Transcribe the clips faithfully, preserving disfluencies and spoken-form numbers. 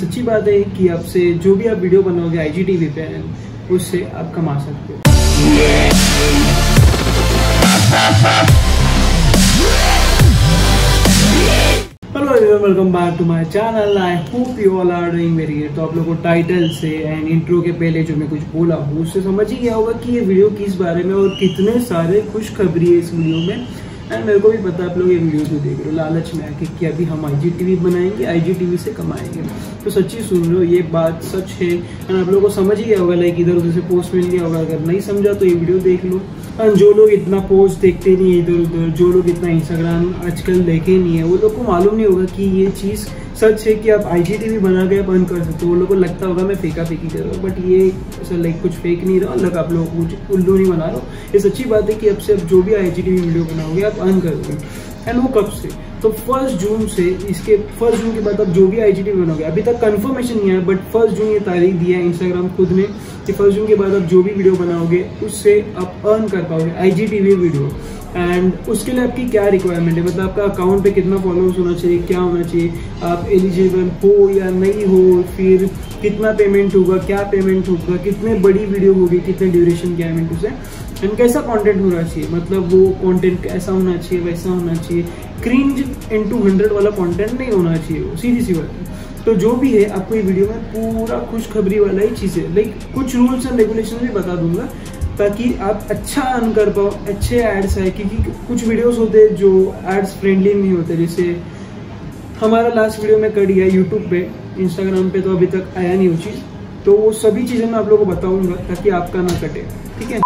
सच्ची बात है कि आपसे जो भी आप वीडियो बनाओगे आई जी टी वी पे, उससे आप कमा सकते हो। Hello everyone, welcome back to my channel. I hope you all are doing very good. तो आप लोगों को टाइटल से एंड इंट्रो के पहले जो मैं कुछ बोला हूँ उससे समझ ही गया होगा कि ये वीडियो किस बारे में और कितने सारे खुशखबरी है इस वीडियो में। एंड मेरे को भी पता आप लोग ये वीडियो तो देख रहे हो लालच में आके कि अभी हम आई जी टी वी बनाएंगे, आई जी टी वी से कमाएंगे। तो सच्ची सुन लो, ये बात सच है। एंड आप लोगों को समझ ही गया होगा, लाइक इधर उधर से पोस्ट मिल गया होगा। अगर नहीं समझा तो ये वीडियो देख लो। एंड जो लोग इतना पोस्ट देखते नहीं है इधर उधर, जो लोग इतना इंस्टाग्राम आजकल देखे नहीं है, वो लोग को मालूम नहीं होगा कि ये चीज़ सच है कि आप आई जी टी वी बना के बंद कर सकते हो। वो लोग को लगता होगा मैं फेका फेकी कर रहा हूँ, बट ये सर लाइक कुछ फेक नहीं रहा। लग आप लोग कुछ उल्लू नहीं बना रहा हो, ये सच्ची बात है कि अब से अब जो भी I G T V video बनाओगे आप अर्न करोगे। एंड वो कब से? तो फर्स्ट जून से, इसके फर्स्ट जून के बाद आप जो भी आई जी टी वी बनाओगे, अभी तक कंफर्मेशन नहीं आया बट फर्स्ट जून ये तारीख दिया है इंस्टाग्राम खुद ने कि फर्स्ट जून के बाद आप जो भी वीडियो बनाओगे उससे आप अर्न कर पाओगे I G T V video. And उसके लिए आपकी क्या रिक्वायरमेंट है, मतलब आपका अकाउंट पे कितना फॉलोअर्स होना चाहिए, क्या होना चाहिए, आप एलिजिबल हो या नहीं हो, फिर कितना पेमेंट होगा, क्या पेमेंट होगा, कितने बड़ी वीडियो होगी, कितने ड्यूरेशन क्या है उसे, एंड कैसा कंटेंट होना चाहिए, मतलब वो कंटेंट कैसा होना चाहिए, वैसा होना चाहिए, क्रिंज इनटू हंड्रेड वाला कंटेंट नहीं होना चाहिए। वो सीधी सी बात है। तो जो भी है आपको ये वीडियो में पूरा खुशखबरी वाला ही चीज़ है। लाइक कुछ रूल्स एंड रेगुलेशन भी बता दूंगा ताकि आप अच्छा अर्न कर पाओ। अच्छे एड्स है क्योंकि कुछ वीडियोस होते हैं जो एड्स फ्रेंडली नहीं होते। जैसे हमारा लास्ट वीडियो में कर गया यूट्यूब पे, इंस्टाग्राम पे तो अभी तक आया नहीं वो चीज़। तो वो सभी चीज़ें मैं आप लोगों को बताऊंगा ताकि आपका ना कटे, ठीक है।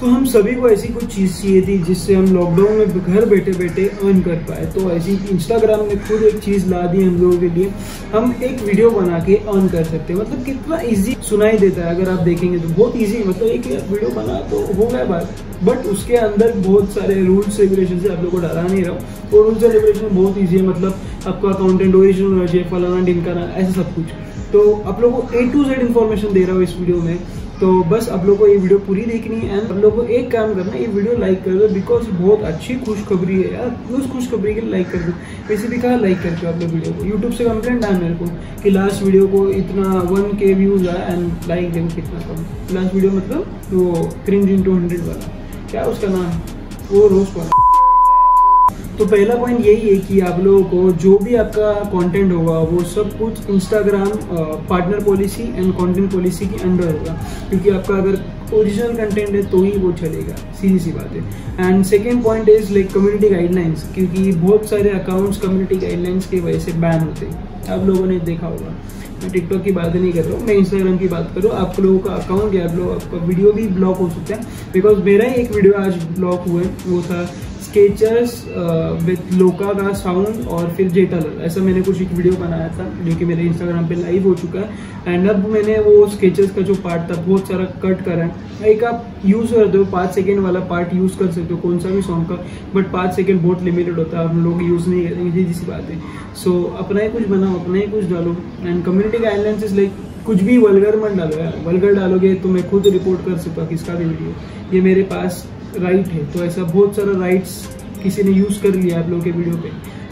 तो हम सभी को ऐसी कुछ चीज़ चाहिए थी जिससे हम लॉकडाउन में घर बैठे बैठे अर्न कर पाए। तो ऐसी इंस्टाग्राम ने खुद एक चीज़ ला दी हम लोगों के लिए, हम एक वीडियो बना के अर्न कर सकते हैं। मतलब कितना इजी सुनाई देता है अगर आप देखेंगे तो, बहुत इजी। मतलब एक वीडियो बना तो हो गया बात, बट उसके अंदर बहुत सारे रूल्स रेगुलेशन से आप लोगों को डरा नहीं रहा हूँ। तो रूल्स रेगुलेशन बहुत ईजी है, मतलब आपका अकाउंटेंट ओरिजिनल होना चाहिए, फलाना ढिमकाना ऐसा सब कुछ। तो आप लोगों को ए टू जेड इन्फॉर्मेशन दे रहा हूँ इस वीडियो में। तो बस आप लोगों को ये वीडियो पूरी देखनी है। एंड आप लोगों को एक काम करना, ये वीडियो लाइक कर दो बिकॉज बहुत अच्छी खुशखबरी है यार। उस खुशखबरी के लिए लाइक कर दो। वैसे भी कहा लाइक करते हो आप लोग वीडियो को। यूट्यूब से कंप्लेंट आया मेरे को कि लास्ट वीडियो को इतना वन के व्यूज आया एंड लाइक देखो कितना कम। लास्ट वीडियो मतलब वो क्रिंज इन टू हंड्रेड वाला, क्या उसका नाम, वो रोस्ट वाला। तो पहला पॉइंट यही है कि आप लोगों को जो भी आपका कंटेंट होगा वो सब कुछ Instagram partner policy and content policy के अंडर होगा, क्योंकि आपका अगर ओरिजिनल कंटेंट है तो ही वो चलेगा, सीधी सी बात है। And second point is like community guidelines, क्योंकि बहुत सारे अकाउंट्स कम्युनिटी गाइडलाइंस की वजह से बैन होते हैं। आप लोगों ने देखा होगा, मैं टिकटॉक की बात नहीं कर रहा हूँ, मैं इंस्टाग्राम की बात कर रहा हूँ। आप लोगों का अकाउंट या आप लोग आपका वीडियो भी ब्लॉक हो सकता है, बिकॉज मेरा ही एक वीडियो आज ब्लॉक हुआ है। वो था स्केचर्स विथ लोका का साउंड और फिर जेटालर, ऐसा मैंने कुछ एक वीडियो बनाया था जो कि मेरे इंस्टाग्राम पे लाइव हो चुका है। एंड अब मैंने वो स्केचर्स का जो पार्ट था बहुत सारा कट करा है। एक आप यूज़ कर दो, पाँच सेकेंड वाला पार्ट यूज़ कर सकते हो कौन सा भी सॉन्ग का, बट पाँच सेकेंड बहुत लिमिटेड होता है, हम लोग यूज़ नहीं करेंगे, जिसकी बात है। सो अपना ही कुछ बनाओ, अपना ही कुछ डालो। And community guidelines is like कुछ भी वल्गर मत डालो यार, वल्गर डालोगे तो मैं खुद रिपोर्ट कर सकता हूँ किसका भी वीडियो। ये मेरे पास राइट है, तो ऐसा बहुत सारा राइट्स किसी ने यूज़ कर लिया आप लोगों के वीडियो पे,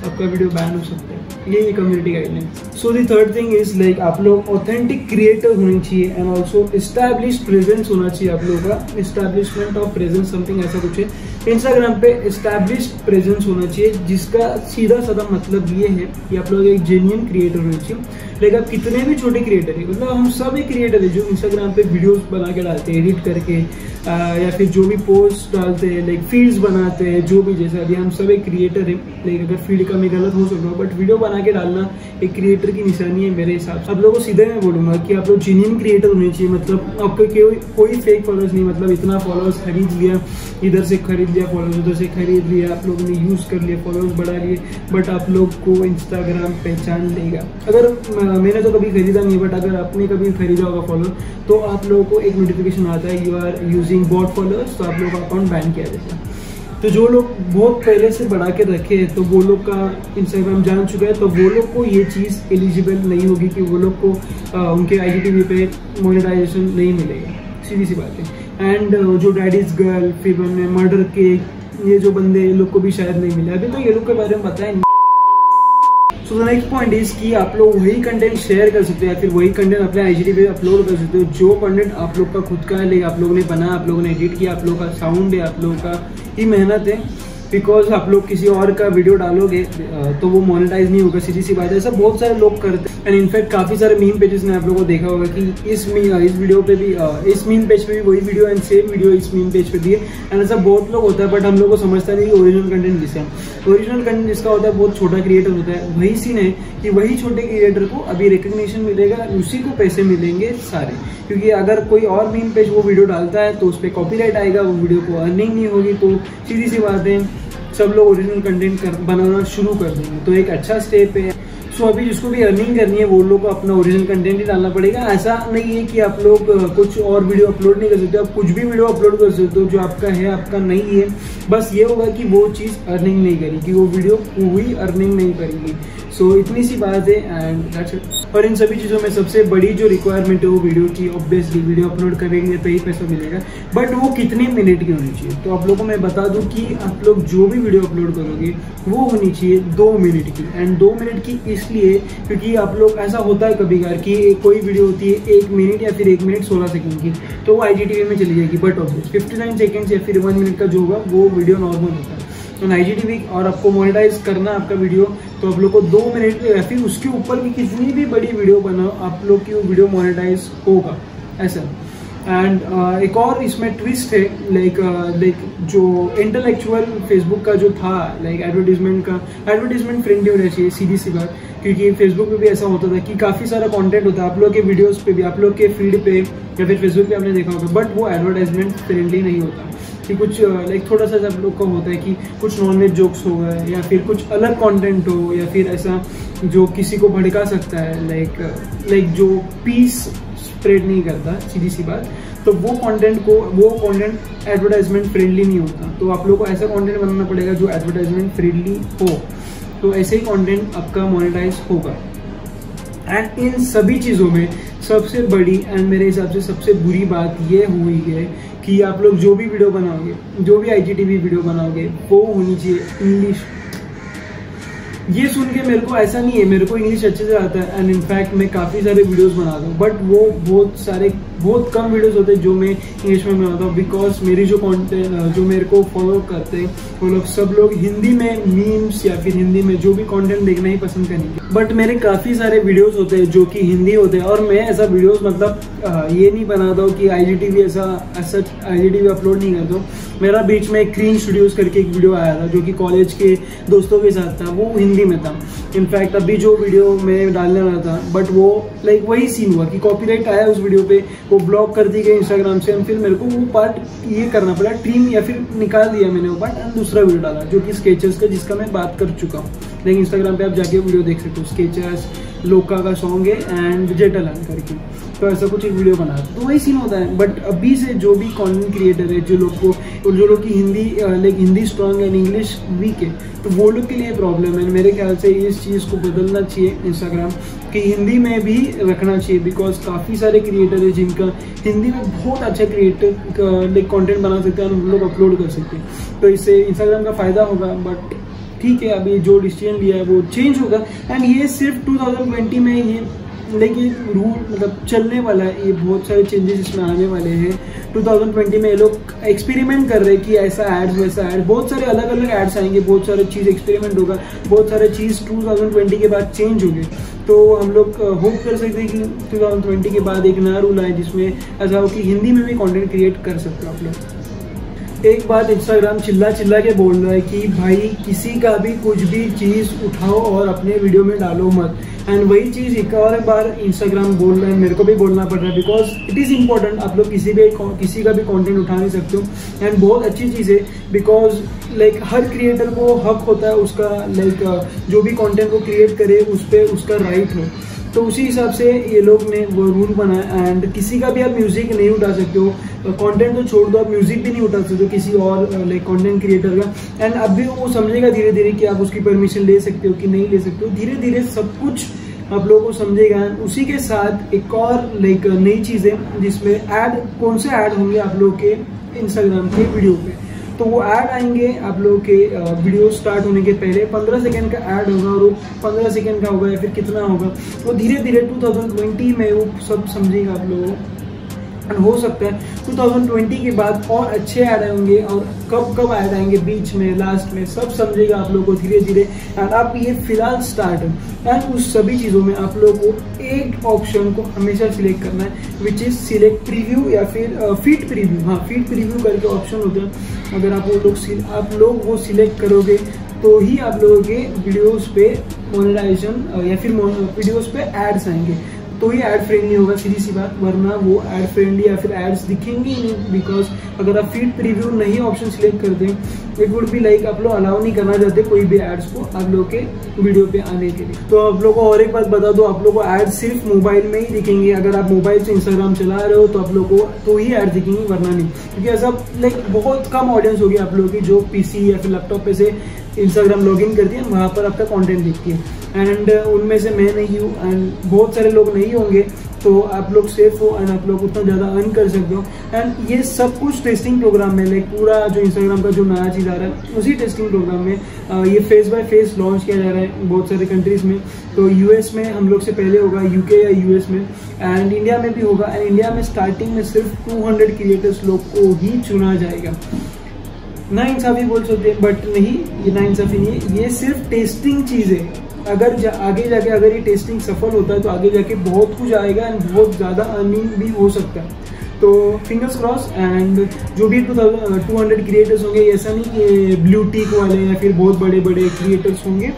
आपका वीडियो बैन हो सकता है। यही community guidelines. So the third thing is like आप लोग ऑथेंटिक क्रिएटर होने चाहिए एंड ऑल्सो इस्टैब्लिश प्रेजेंस होना चाहिए आप लोगों का। इस्टैब्लिशमेंट ऑफ प्रेजेंस समथिंग ऐसा कुछ है इंस्टाग्राम पे, इस्टैब्लिश प्रेजेंस होना चाहिए, जिसका सीधा साधा मतलब ये है कि आप लोग एक जेन्युइन क्रिएटर होना चाहिए। लाइक आप कितने भी छोटे क्रिएटर है, मतलब हम सब एक क्रिएटर है जो इंस्टाग्राम पे वीडियोस बना के डालते हैं एडिट करके, आ, या फिर जो भी पोस्ट डालते हैं, लाइक फील्ड्स बनाते हैं, जो भी जैसा अभी हम सब एक क्रिएटर है। लाइक अगर फील्ड का मैं गलत हो सकता हूँ, बट वीडियो बना के डालना एक क्रिएटर की निशानी है मेरे हिसाब से। आप लोगों को सीधे मैं बोलूँगा कि आप लोग जेन्युइन क्रिएटर होने चाहिए, मतलब आपको कोई कोई फेक फॉलोअर्स नहीं। मतलब इतना फॉलोअर्स खरीद लिया, इधर से खरीद लिया फॉलोअर्स, उधर से खरीद लिया, आप लोगों ने यूज़ कर लिया, फॉलोअर्स बढ़ा लिए, बट आप लोग को इंस्टाग्राम पहचान लेगा। अगर मैंने तो कभी खरीदा नहीं, बट अगर आपने कभी खरीदा होगा फॉलोअर तो आप लोगों को एक नोटिफिकेशन आता है you are using bot followers, तो आप लोगों का अकाउंट बैन किया जाता है। तो जो लोग बहुत पहले से बढ़ा के रखे हैं तो वो लोग का इंस्टाग्राम जान चुका है, तो वो लोग को ये चीज़ एलिजिबल नहीं होगी कि वो लोग को आ, उनके आई जी टी वी पे मोनेटाइजेशन नहीं मिलेगा, सीधी सी बात है। एंड जो डैडीज गर्ल, फिर उन्हें मर्डर के ये जो बंदे, ये लोग को भी शायद नहीं मिला। अभी तो ये लोग के बारे में पता है। So the next point is कि आप लोग वही कंटेंट शेयर कर सकते हो या फिर वही कंटेंट अपने आईजीटीवी पे अपलोड कर सकते हो जो कंटेंट आप लोग का खुद का है, लेकिन आप लोग ने बनाया, आप लोगों ने एडिट किया, आप लोग का साउंड है, आप लोगों का ही मेहनत है। बिकॉज आप लोग किसी और का वीडियो डालोगे तो वो मोनेटाइज नहीं होगा, सीधी सी बात है। ऐसा बहुत सारे लोग करते हैं एंड इनफैक्ट काफ़ी सारे मीम पेजेस ने आप लोगों को देखा होगा कि इस इस वीडियो पे भी इस मीम पेज पे भी वही वीडियो एंड सेम वीडियो इस मीम पेज पे भी है एंड ऐसा बहुत लोग होता है। बट हम लोग को समझता नहीं कि ओरिजिनल कंटेंट किसका है। ओरिजिनल कंटेंट जिसका होता है बहुत छोटा क्रिएटर होता है। वही सीन है कि वही छोटे क्रिएटर को अभी रिकग्निशन मिलेगा, उसी को पैसे मिलेंगे सारे, क्योंकि अगर कोई और मीम पेज वो वीडियो डालता है तो उस पर कॉपीराइट आएगा, वो वीडियो को अर्निंग नहीं होगी। तो सीधी सी बात है, सब लोग ओरिजिनल कंटेंट कर बनाना शुरू कर देंगे तो एक अच्छा स्टेप है। सो अभी जिसको भी अर्निंग करनी है वो लोग को अपना ओरिजिनल कंटेंट ही डालना पड़ेगा। ऐसा नहीं है कि आप लोग कुछ और वीडियो अपलोड नहीं कर सकते, आप कुछ भी वीडियो अपलोड कर सकते हो जो आपका है आपका नहीं है। बस ये होगा कि वो चीज़ अर्निंग नहीं करेगी, वो वीडियो पूरी अर्निंग नहीं करेगी। सो so, इतनी सी बात है एंड दैट्स इट। और इन सभी चीज़ों में सबसे बड़ी जो रिक्वायरमेंट है वो वीडियो की, ऑब्वियसली वीडियो अपलोड करेंगे तो ही पैसा मिलेगा, बट वो कितने मिनट की होनी चाहिए। तो आप लोगों को मैं बता दूं कि आप लोग जो भी वीडियो अपलोड करोगे वो होनी चाहिए दो मिनट की। एंड दो मिनट की इसलिए क्योंकि आप लोग ऐसा होता है कभी कभार कि कोई वीडियो होती है एक मिनट या फिर एक मिनट सोलह सेकेंड की, तो वो आई जी टी वी में चली जाएगी। But obvious fifty nine second या फिर वन मिनट का जो होगा वो वीडियो नॉर्मल होता है। तो आई जी टी वी और आपको मोनेटाइज करना आपका वीडियो, तो आप लोग को दो मिनट या फिर उसके ऊपर की कितनी भी बड़ी वीडियो बनाओ आप लोग की वो वीडियो मोनेटाइज होगा, ऐसा। एंड uh, एक और इसमें ट्विस्ट है, लाइक लाइक जो इंटेलेक्चुअल फेसबुक का जो था लाइक एडवर्टीजमेंट का, एडवर्टीजमेंट फ्रेंडली होना चाहिए, सीधी सी बात। क्योंकि फेसबुक पे भी ऐसा होता था कि काफ़ी सारा कंटेंट होता है आप लोग के वीडियोस पे भी, आप लोग के फीड पे या फिर फेसबुक पे आपने देखा होगा, बट वो एडवर्टाइजमेंट फ्रेंडली नहीं होता कि कुछ लाइक थोड़ा सा आप लोग का होता है कि कुछ नॉनवेज जोक्स हो गए या फिर कुछ अलग कंटेंट हो या फिर ऐसा जो किसी को भड़का सकता है, लाइक लाइक जो पीस स्प्रेड नहीं करता, सीधी सी बात। तो वो कंटेंट को वो कंटेंट एडवर्टाइजमेंट फ्रेंडली नहीं होता। तो आप लोग को ऐसा कंटेंट बनाना पड़ेगा जो एडवर्टाइजमेंट फ्रेंडली हो, तो ऐसे ही कंटेंट आपका मोनेटाइज होगा। एंड इन सभी चीज़ों में सबसे बड़ी एंड मेरे हिसाब से सबसे बुरी बात ये हुई है कि आप लोग जो भी वीडियो बनाओगे, जो भी आईजीटीवी वीडियो बनाओगे वो होनी चाहिए इंग्लिश। ये सुन के मेरे को ऐसा नहीं है, मेरे को इंग्लिश अच्छे से आता है एंड इनफैक्ट मैं काफ़ी सारे वीडियोस बनाता हूँ, बट वो बहुत सारे बहुत कम वीडियोस होते हैं जो मैं इंग्लिश में बनाता हूँ। बिकॉज मेरी जो कंटेंट जो मेरे को फॉलो करते हैं वो लोग सब लोग हिंदी में मीम्स या फिर हिंदी में जो भी कंटेंट देखना ही पसंद करेंगे। बट मेरे काफ़ी सारे वीडियोस होते हैं जो कि हिंदी होते हैं और मैं ऐसा वीडियोस मतलब ये नहीं बनाता हूँ कि आई जी टी वी ऐसा ऐसा I G T V upload नहीं करता हूँ। मेरा बीच में क्रीन स्टूडियोज़ करके एक वीडियो आया था जो कि कॉलेज के दोस्तों के साथ था, वो हिंदी में था। इनफैक्ट अभी जो वीडियो मैं डालने वाला था बट वो लाइक वही सीन हुआ कि कॉपीराइट आया उस वीडियो पे, वो ब्लॉक कर दी गई इंस्टाग्राम से एंड फिर मेरे को वो पार्ट ये करना पड़ा ट्रिम या फिर निकाल दिया मैंने वो पार्ट एंड दूसरा वीडियो डाला जो कि स्केचर्स का, जिसका मैं बात कर चुका हूँ। लेकिन इंस्टाग्राम पे आप जाके वीडियो देख सकते हो, स्केचर्स लोका का सॉन्ग है एंड जेटलन करके, तो ऐसा कुछ एक वीडियो बना, तो वही सीन होता है। बट अभी से जो भी कंटेंट क्रिएटर है जो लोग को जो लोग की Hindi like Hindi strong and English weak है, तो वो लोग के लिए प्रॉब्लम है। मेरे ख्याल से इस चीज़ को बदलना चाहिए इंस्टाग्राम कि हिंदी में भी रखना चाहिए, बिकॉज काफ़ी सारे क्रिएटर है जिनका हिंदी में बहुत अच्छा क्रिएटर लाइक कॉन्टेंट बना सकते हैं और हम लोग अपलोड कर सकते हैं, तो इससे इंस्टाग्राम का फ़ायदा होगा। बट ठीक है, अभी जो डिसीजन लिया है वो चेंज होगा एंड ये सिर्फ टू थाउजेंड ट्वेंटी में ये लेकिन रूल मतलब चलने वाला है, ये बहुत सारे चेंजेस इसमें आने वाले हैं। टू थाउजेंड ट्वेंटी में ये लोग एक्सपेरिमेंट कर रहे हैं कि ऐसा एड्स वैसा एड, बहुत सारे अलग अलग एड्स आएंगे, बहुत सारे चीज़ एक्सपेरिमेंट होगा, बहुत सारे चीज़ टू थाउजेंड ट्वेंटी के बाद चेंज होंगे। तो हम लोग होप कर सकते हैं कि टू थाउजेंड ट्वेंटी के बाद एक नया रूल आए जिसमें ऐसा हो कि हिंदी में भी कंटेंट क्रिएट कर सकते हो आप लोग। एक बात इंस्टाग्राम चिल्ला चिल्ला के बोल रहा है कि भाई किसी का भी कुछ भी चीज़ उठाओ और अपने वीडियो में डालो मत, एंड वही चीज़ एक और बार इंस्टाग्राम बोल रहा है, मेरे को भी बोलना पड़ रहा है बिकॉज इट इज़ इम्पोर्टेंट। आप लोग किसी भी किसी का भी कंटेंट उठा नहीं सकते हो एंड बहुत अच्छी चीज़ है बिकॉज लाइक हर क्रिएटर को हक होता है उसका, लाइक जो भी कॉन्टेंट वो क्रिएट करे उस पर उसका राइट हो, तो उसी हिसाब से ये लोग ने वो रूल बनाया। एंड किसी का भी आप म्यूज़िक नहीं उठा सकते हो, कंटेंट तो छोड़ दो आप म्यूज़िक भी नहीं उठा सकते हो किसी और लाइक कंटेंट क्रिएटर का। एंड अब भी वो समझेगा धीरे धीरे कि आप उसकी परमिशन ले सकते हो कि नहीं ले सकते हो, धीरे धीरे सब कुछ आप लोगों को समझेगा। एंड उसी के साथ एक और लाइक नई चीज़ है जिसमें ऐड, कौन से ऐड होंगे आप लोग के इंस्टाग्राम के वीडियो पर, तो वो ऐड आएंगे आप लोगों के वीडियो स्टार्ट होने के पहले। पंद्रह सेकेंड का ऐड होगा और वो पंद्रह सेकेंड का होगा या फिर कितना होगा वो धीरे धीरे टू थाउजेंड ट्वेंटी में वो सब समझेगा आप लोगों। हो सकता है टू थाउजेंड ट्वेंटी के बाद और अच्छे ऐड आएंगे और कब कब ऐड आएंगे बीच में लास्ट में सब समझेगा आप लोगों को धीरे धीरे। एंड आप ये फिलहाल स्टार्ट है एंड उस सभी चीज़ों में आप लोगों को एक ऑप्शन को हमेशा सिलेक्ट करना है विच इज़ सिलेक्ट प्रीव्यू या फिर फीड प्रीव्यू। हाँ, फीड प्रीव्यू करके ऑप्शन होता है, अगर आप वो लोग आप लोग वो सिलेक्ट करोगे तो ही आप लोगों के वीडियोज़ पे मोनेटाइजेशन या फिर वीडियोज़ पे एड्स आएंगे तो ही ऐड फ्रेंडली होगा, सीधी सी बात। वरना वो ऐड फ्रेंडली या फिर एड्स दिखेंगे ही नहीं, बिकॉज अगर आप फीड प्रीव्यू नहीं ऑप्शन सिलेक्ट कर दें इट वुड बी लाइक आप लोग अलाउ नहीं करना चाहते कोई भी एड्स को आप लोग के वीडियो पे आने के लिए। तो आप लोग को और एक बात बता दो, आप लोग को ऐड सिर्फ मोबाइल में ही दिखेंगे। अगर आप मोबाइल से इंस्टाग्राम चला रहे हो तो आप लोग को तो ही ऐड दिखेंगे, वरना नहीं, क्योंकि ऐसा लाइक बहुत कम ऑडियंस होगी आप लोगों की जो पी सी या फिर लैपटॉप पे से इंस्टाग्राम लॉग इन करती है, वहाँ पर आपका कंटेंट दिखती है। एंड उनमें से मैं नहीं हूँ एंड बहुत सारे लोग नहीं होंगे, तो आप लोग सेफ हो एंड आप लोग उतना ज़्यादा अर्न कर सकते हो। एंड ये सब कुछ टेस्टिंग प्रोग्राम में, लाइक पूरा जो इंस्टाग्राम का जो नया चीज़ आ रहा है उसी टेस्टिंग प्रोग्राम में आ, ये फेस बाय फेस लॉन्च किया जा रहा है बहुत सारे कंट्रीज़ में। तो यूएस में हम लोग से पहले होगा, यूके या यूएस में, एंड इंडिया में भी होगा। एंड इंडिया में स्टार्टिंग में सिर्फ टू हंड्रेड क्रिएटर्स लोग को ही चुना जाएगा। ना इंसाफी बोल सकते हैं बट नहीं, ये ना इंसाफी नहीं है, ये सिर्फ टेस्टिंग चीज़ है। अगर जा, आगे जाके अगर ये टेस्टिंग सफल होता है तो आगे जाके बहुत कुछ आएगा एंड बहुत ज़्यादा अर्निंग भी हो सकता है। तो फिंगर्स क्रॉस। एंड जो भी two thousand two hundred creators होंगे, ऐसा नहीं कि ब्लू टीक वाले या फिर बहुत बड़े बड़े क्रिएटर्स होंगे,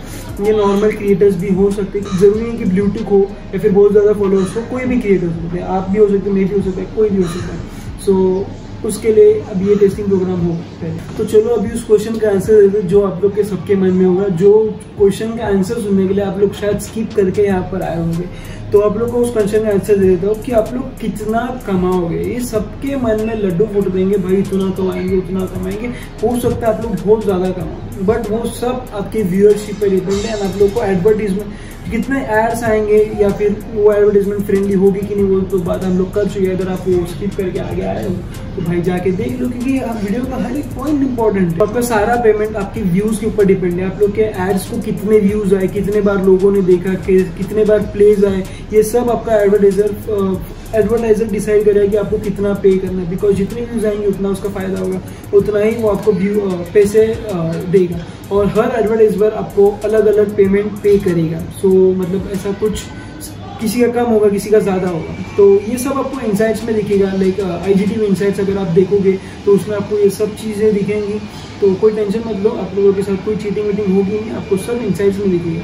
ये नॉर्मल क्रिएटर्स भी हो सकते हैं। जरूरी नहीं कि ब्लू टीक हो या फिर बहुत ज़्यादा फॉलोअर्स हो, कोई भी क्रिएटर्स होते हैं, आप भी हो सकते हैं, मैं भी हो सकता है, कोई भी हो सकता है। सो उसके लिए अब ये टेस्टिंग प्रोग्राम हो सकता है। तो चलो अभी उस क्वेश्चन का आंसर देते हैं जो आप लोग के सबके मन में होगा, जो क्वेश्चन का आंसर सुनने के लिए आप लोग शायद स्किप करके यहाँ पर आए होंगे। तो आप लोग को उस क्वेश्चन का आंसर दे देता हूँ कि आप लोग कितना कमाओगे। ये सबके मन में लड्डू फूट देंगे, भाई इतना कमाएंगे उतना कमाएंगे, हो सकता है आप लोग बहुत ज़्यादा कमाओ, बट वो सब आपके व्यूअरशिप पर डिपेंड है। आप लोग को एडवर्टीजमेंट कितने एड्स आएंगे या फिर वो एडवर्टीजमेंट फ्रेंडली होगी कि नहीं, वो तो बात हम लोग कर चुके हैं। अगर आप वो स्किप करके आगे आए हो तो भाई जाके देख लो, क्योंकि आप वीडियो का हर एक पॉइंट इंपॉर्टेंट है। आपका सारा पेमेंट आपके व्यूज़ के ऊपर डिपेंड है, आप लोग के एड्स को कितने व्यूज़ आए, कितने बार लोगों ने देखा, कितने बार प्लेज आए, ये सब आपका एडवर्टाइजर एडवर्टाइजर डिसाइड करेगा कि आपको कितना पे करना है। बिकॉज जितने व्यूज़ आएंगे उतना उसका फ़ायदा होगा, उतना ही वो आपको व्यू पैसे देगा, और हर एडवर्टाइजर आपको अलग अलग पेमेंट पे करेगा। सो so, मतलब ऐसा कुछ किसी का कम होगा किसी का ज़्यादा होगा, तो ये सब आपको इंसाइट्स में दिखेगा। Like I G T V insights अगर आप देखोगे तो उसमें आपको ये सब चीज़ें दिखेंगी, तो कोई टेंशन मत लो, आप लोगों के साथ कोई चीटिंग वीटिंग होगी नहीं, आपको सब इंसाइट्स में दिखेगा,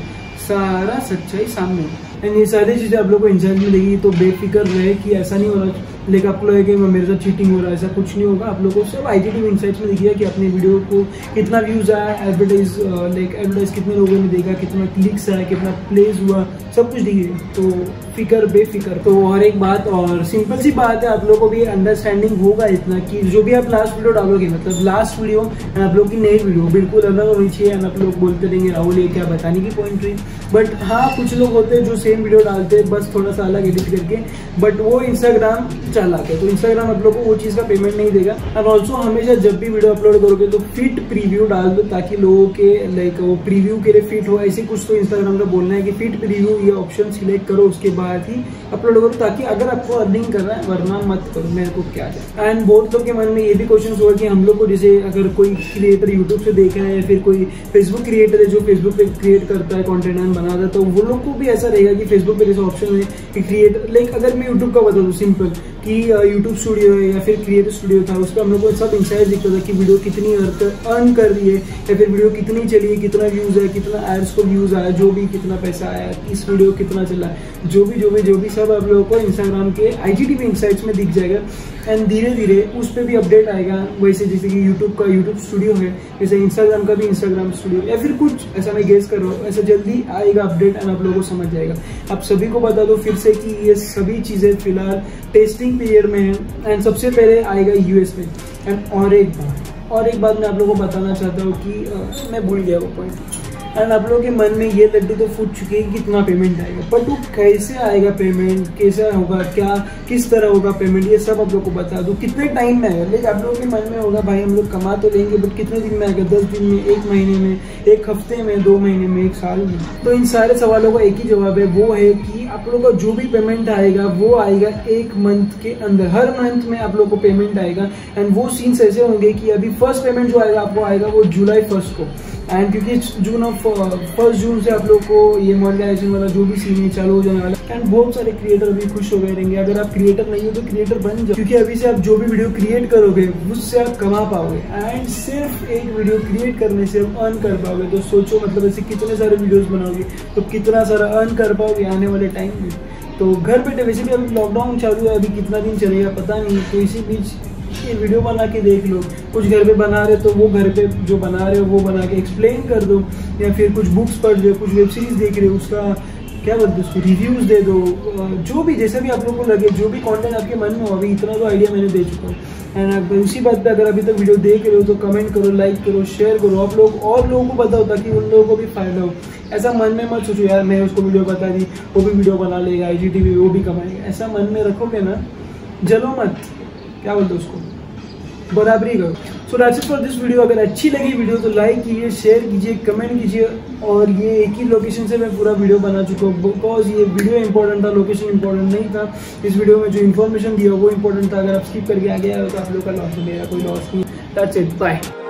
सारा सच्चाई सामने होगा। एंड ये सारी चीज़ें आप लोग को इंसाइट्स में दिखेगी, तो बेफिक्र रहे कि ऐसा नहीं हो रहा, लेकिन आप लोग कि मेरे साथ चीटिंग हो रहा है, ऐसा कुछ नहीं होगा। आप लोगों को सब I G T V insights में दिखेगा कि अपने वीडियो को कितना व्यूज़ आया, एडवर्टाइज लाइक एडवर्टाइज कितने लोगों ने देखा, कितना क्लिक्स आया, कितना प्लेज हुआ, सब कुछ दिखेगा। तो फिकर बेफिक्र। तो और एक बात और सिंपल सी बात है, आप लोगों को भी अंडरस्टैंडिंग होगा इतना कि जो भी आप लास्ट वीडियो डालोगे, मतलब लास्ट वीडियो एंड आप लोग की नई वीडियो बिल्कुल अलग होनी चाहिए। एंड आप लोग बोलते रहेंगे राहुल ये क्या बताने की पॉइंट रही, बट हाँ कुछ लोग होते हैं जो सेम वीडियो डालते हैं बस थोड़ा सा अलग एडिट करके, बट वो इंस्टाग्राम चालाक है, तो इंस्टाग्राम आप लोग को वो चीज़ का पेमेंट नहीं देगा। एंड ऑल्सो हमेशा जब भी वीडियो अपलोड करोगे तो फिट प्रीव्यू डाल दो, ताकि लोगों के लाइक वो प्रीव्यू के लिए फिट हो, ऐसे कुछ तो इंस्टाग्राम का बोलना है कि फिट प्रीव्यू ये ऑप्शन सिलेक्ट करो, उसके बाद ही अपलोड करो, ताकि अगर आपको अर्निंग करना है, वरना मत करो, मेरे को क्या जाए। एंड बहुत लोग के मन में ये भी क्वेश्चन होगा कि हम लोग को जैसे अगर कोई क्रिएटर यूट्यूब से देख रहा है या फिर कोई फेसबुक क्रिएटर है जो फेसबुक पे क्रिएट करता है कॉन्टेंट एंड बनाता है, तो वो लोग को भी ऐसा रहेगा कि फेसबुक पर जैसे ऑप्शन है कि क्रिएटर लाइक अगर मैं यूट्यूब का बता दूँ सिंपल कि यूट्यूब स्टूडियो है या फिर क्रिएटर स्टूडियो था, उसका हम लोग को सब इंसाइट दिखता था कि वीडियो कितनी अर्न कर रही है या फिर वीडियो कितनी चली है, कितना व्यूज़ है, कितना एड्स को व्यूज़ आया, जो भी कितना पैसा आया, इस वीडियो कितना चला है, जो भी जो भी जो भी सब आप लोगों को इंस्टाग्राम के I G T V insights में दिख जाएगा। एंड धीरे धीरे उस पर भी अपडेट आएगा, वैसे जैसे कि यूट्यूब का यूट्यूब स्टूडियो है, जैसे इंस्टाग्राम का भी इंस्टाग्राम स्टूडियो, या फिर कुछ ऐसा मैं गेस कर रहा हूँ, ऐसा जल्दी आएगा अपडेट एंड आप लोगों को समझ जाएगा। आप सभी को बता दो फिर से कि ये सभी चीज़ें फिलहाल टेस्टिंग पीरियड में है, एंड सबसे पहले आएगा यूएस में। एंड और एक बात और एक बात मैं आप लोगों को बताना चाहता हूँ कि आ, मैं भूल गया वो पॉइंट। एंड आप लोगों के मन में ये लड्डू तो फूट चुकी है कि कितना पेमेंट आएगा, बट वो कैसे आएगा पेमेंट, कैसे होगा, क्या किस तरह होगा पेमेंट, ये सब आप लोग को बता दूँ। कितने टाइम में आएगा, लेकिन आप लोगों के मन में होगा भाई हम लोग कमा तो लेंगे बट कितने दिन में आएगा, दस दिन में, एक महीने में, एक हफ्ते में, दो महीने में, एक साल में। तो इन सारे सवालों का एक ही जवाब है, वो है कि आप लोगों का जो भी पेमेंट आएगा वो आएगा एक मंथ के अंदर। हर मंथ में आप लोग को पेमेंट आएगा एंड वो सीन्स ऐसे होंगे कि अभी फर्स्ट पेमेंट जो आएगा आपको आएगा वो जुलाई फर्स्ट को। एंड क्योंकि जून ऑफ फर्स्ट जून से आप लोग को ये मोनेटाइजेशन वाला जो भी सीन है चालू हो जाने वाला। एंड बहुत सारे क्रिएटर भी खुश हो गए रहेंगे, अगर आप क्रिएटर नहीं हो तो क्रिएटर बन जाओ, क्योंकि अभी से आप जो भी वीडियो क्रिएट करोगे उससे आप कमा पाओगे। एंड सिर्फ एक वीडियो क्रिएट करने से आप अर्न कर पाओगे। तो सोचो मतलब ऐसे कितने सारे वीडियोज़ बनाओगे तो कितना सारा अर्न कर पाओगे आने वाले टाइम में। तो घर बैठे, वैसे भी अभी लॉकडाउन चालू है, अभी कितना दिन चलेगा पता नहीं, तो इसी बीच ये वीडियो बना के देख लो। कुछ घर पे बना रहे हो तो वो घर पे जो बना रहे हो वो बना के एक्सप्लेन कर दो, या फिर कुछ बुक्स पढ़ रहे हो, कुछ वेब सीरीज़ देख रहे हो उसका क्या बोलते हैं उसको रिव्यूज़ दे दो। जो भी जैसे भी आप लोगों को लगे, जो भी कंटेंट आपके मन में हो, अभी इतना तो आइडिया मैंने दे चुका हूँ। एंड अगर उसी बात पे अगर अभी तक तो वीडियो देख रहे हो तो कमेंट करो, लाइक करो, शेयर करो, आप लोग और लोगों को बताओ ताकि उन लोगों को भी फायदा हो। ऐसा मन में मत सोचो यार मैं उसको वीडियो बता दी वो भी वीडियो बना लेगा, आई जी टी वी वो भी कमाएगा, ऐसा मन में रखोगे ना, जलो मत, क्या बोलते उसको, बराबरी करो। So that's it for this video. अगर अच्छी लगी वीडियो तो लाइक कीजिए, शेयर कीजिए, कमेंट कीजिए। और ये एक ही लोकेशन से मैं पूरा वीडियो बना चुका हूँ बिकॉज ये वीडियो इंपॉर्टेंट था, लोकेशन इंपॉर्टेंट नहीं था। इस वीडियो में जो इन्फॉर्मेशन दिया वो इंपॉर्टेंट था, अगर आप स्किप करके आ गया तो आप लोग का लॉस हो गया, कोई लॉस नहीं। That's it, bye.